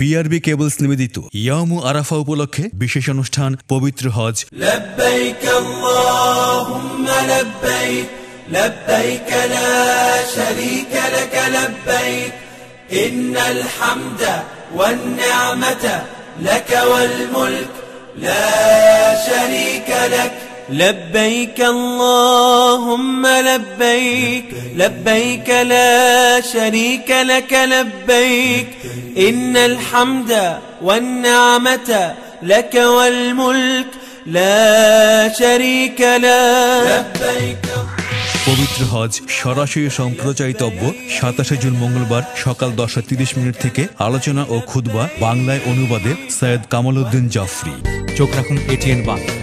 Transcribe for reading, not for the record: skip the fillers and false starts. PRB cables নিবেদিত ইয়ামু আরাফা উপলক্ষে বিশেষ অনুষ্ঠান পবিত্র হজ। লাব্বাইক আল্লাহুম্মা লাব্বাইক লাব্বাইক লা শারীকা লাক লাব্বাইক ইন্নাল হামদা ওয়ান নি'মাতা লাক ওয়াল মুলক লা শারীকা লাক। لبيك اللهم لبيك لبيك لا شريك لك لبيك إن الحمد والنعمة لك والملك لا شريك لك لبيك পবিত্র হজ সরাসরি সম্প্রচারিতব্য ২৭শে জুন মঙ্গলবার সকাল ১০:৩০ থেকে আলোচনা ও খুতবা বাংলায় অনুবাদে সৈয়দ কামাল উদ্দিন জাফরি। চোখ রাখুন এটিএন বাংলা।